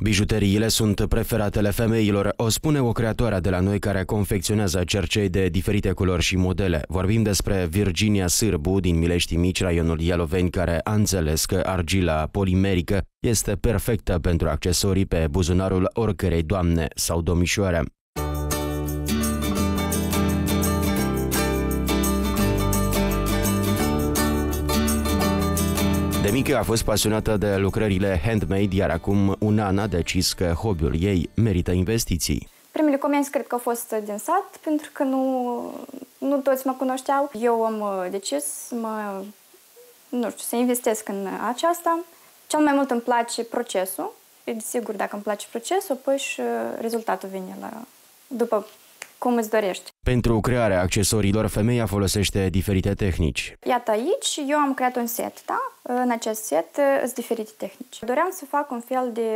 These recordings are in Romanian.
Bijuteriile sunt preferatele femeilor, o spune o creatoare de la noi care confecționează cercei de diferite culori și modele. Vorbim despre Virginia Sârbu din Milești Mici, raionul Ialoveni, care a înțeles că argila polimerică este perfectă pentru accesorii pe buzunarul oricărei doamne sau domnișoare. De mică a fost pasionată de lucrările handmade, iar acum un an a decis că hobby-ul ei merită investiții. Primele comenzi cred că au fost din sat, pentru că nu toți mă cunoșteau. Eu am decis să investesc în aceasta. Cel mai mult îmi place procesul. Desigur, dacă îmi place procesul, apoi și rezultatul vine după cum îți dorești. Pentru crearea accesoriilor, femeia folosește diferite tehnici. Iată aici, eu am creat un set, da? În acest set sunt diferite tehnici. Doream să fac un fel de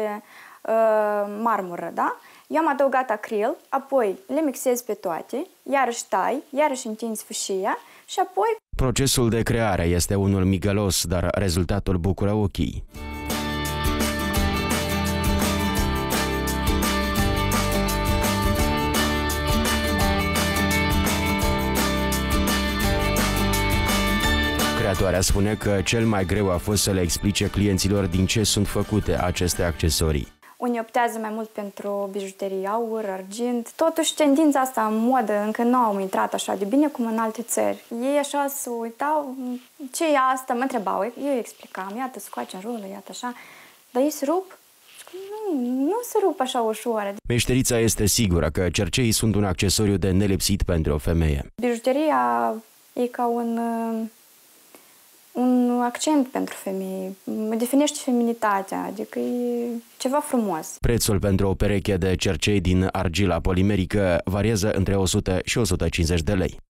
marmură, da? Eu am adăugat acril, apoi le mixez pe toate, iarăși tai, iarăși întinzi fâșia și apoi... Procesul de creare este unul migălos, dar rezultatul bucură ochii. Creatoarea spune că cel mai greu a fost să le explice clienților din ce sunt făcute aceste accesorii. Unii optează mai mult pentru bijuterii aur, argint. Totuși, tendința asta în modă încă nu au intrat așa de bine cum în alte țări. Ei așa se uitau, ce e asta? Mă întrebau, eu explicam, iată, scoace în rulă, iată așa. Dar ei se rup? Nu se rup așa ușoară. Meșterița este sigură că cerceii sunt un accesoriu de nelipsit pentru o femeie. Bijuteria e ca un accent pentru femei, definește feminitatea, adică e ceva frumos. Prețul pentru o pereche de cercei din argila polimerică variază între 100 și 150 de lei.